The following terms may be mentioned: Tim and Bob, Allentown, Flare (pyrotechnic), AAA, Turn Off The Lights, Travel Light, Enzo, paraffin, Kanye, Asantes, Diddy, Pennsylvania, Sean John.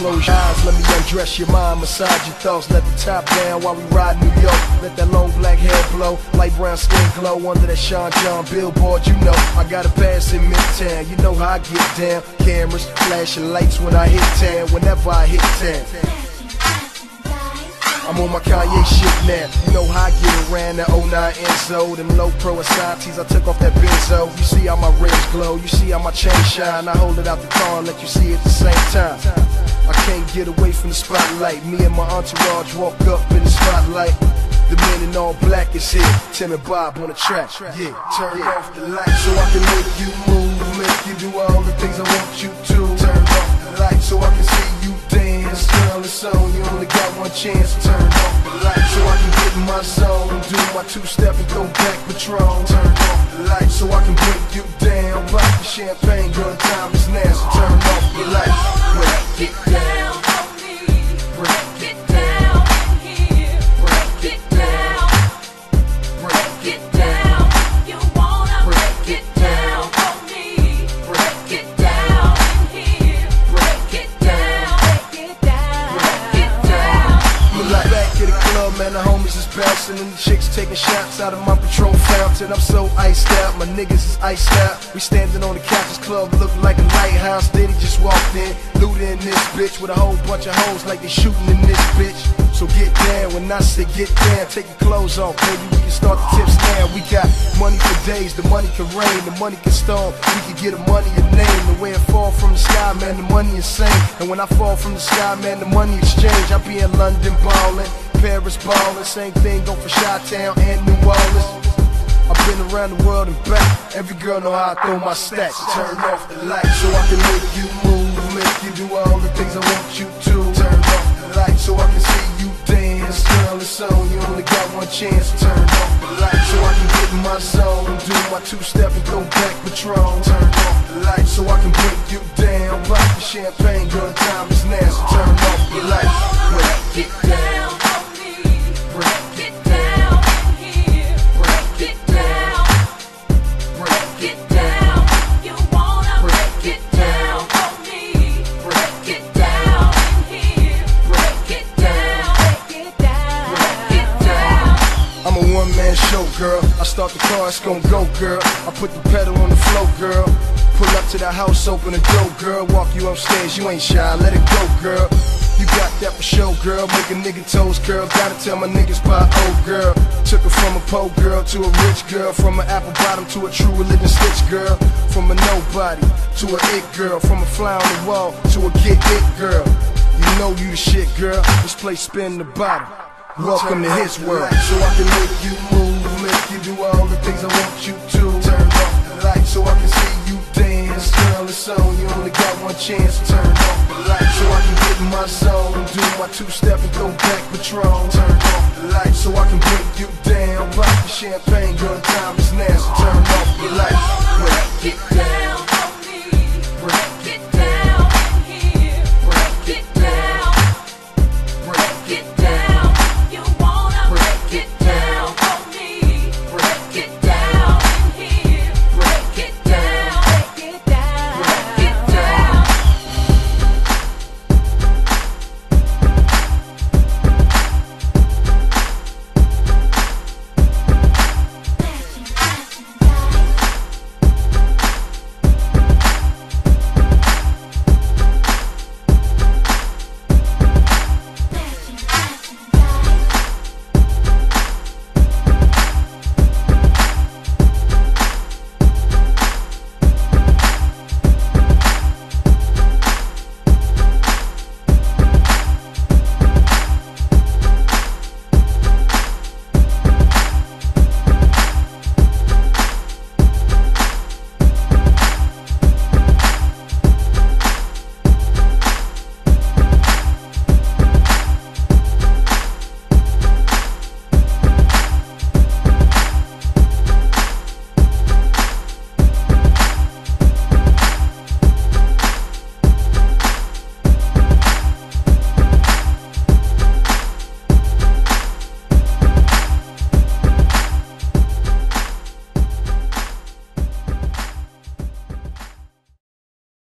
Close your eyes, let me undress your mind, massage your thoughts, let the top down while we ride New York. Let that long black hair blow, light brown skin glow under that Sean John billboard. You know I got a pass in Midtown, you know how I get down. Cameras, flashing lights when I hit town, whenever I hit town. I'm on my Kanye shit now, you know how I get around that 09 Enzo. Them low pro Asantes, I took off that Benzo. You see how my rims glow, you see how my chain shine. I hold it out the car and let you see it at the same time. I can't get away from the spotlight. Me and my entourage walk up in the spotlight. The men in all black is here, Tim and Bob on the track. Yeah, turn off the lights so I can make you move, make you do all the things I want you to. Turn off the lights so I can see you dance. Girl, it's on, you only got one chance. Turn off the lights so I can get in my zone, do my two-step and go back patrol. Turn off the lights so I can break you down, pop the champagne, girl, time is now. So turn off the lights, break it down on me, break it down here, break it down, you wanna break it down on me, break it down here, break it down, Back at the club, man, the homies is bouncing and the chicks taking shots out of my patrol fountain. I'm so iced out, my niggas is iced out. We standing on the couches, club looking like a lighthouse. Diddy just walked in, looting this bitch with a whole bunch of hoes like they shooting in this bitch. So get down when I say get down, take your clothes off, baby. We can start the tips now. We got money for days, the money can rain, the money can storm. We can get the money a name. The way I fall from the sky, man, the money insane. And when I fall from the sky, man, the money exchange. I be in London ballin', Paris ballin', same thing go for Chi-Town and New Orleans. I've been around the world and back. Every girl know how I throw my stacks. Turn off the lights so I can make you move, make you do all the things I want you to. Turn off the lights so I can see you dance. Girl, it's on, you only got one chance. Turn off the lights so I can get in my zone, do my two-step and go back patrol. Turn off the lights so I can break you down, pop the champagne, girl, time is now. So turn off the lights, break it down on me, break it down here, break it down. Break it down, you wanna break it down on me. Break it down in here, break it down, break it down, break it down. I'm a one-man show, girl. I start the car, it's gon' go, girl. I put the pedal on the floor, girl. Pull up to the house, open the door, girl. Walk you upstairs, you ain't shy, let it go, girl. You got that for show, girl. Make a nigga toes, girl. Gotta tell my niggas by old girl. Took her from a poor girl to a rich girl, from an apple bottom to a true religion stitch girl, from a nobody to a it girl, from a fly on the wall to a get it girl. You know you the shit, girl. This place spin the bottle. Welcome to his world. So I can make you move, make you do all the things I want you to. Turn off the light so I can see you dance. Girl, it's on, you only got one chance. Turn off the light so I can get in my zone, do my two-step and go back patrol. Turn off the light so I can break you down, pop the champagne, girl, time is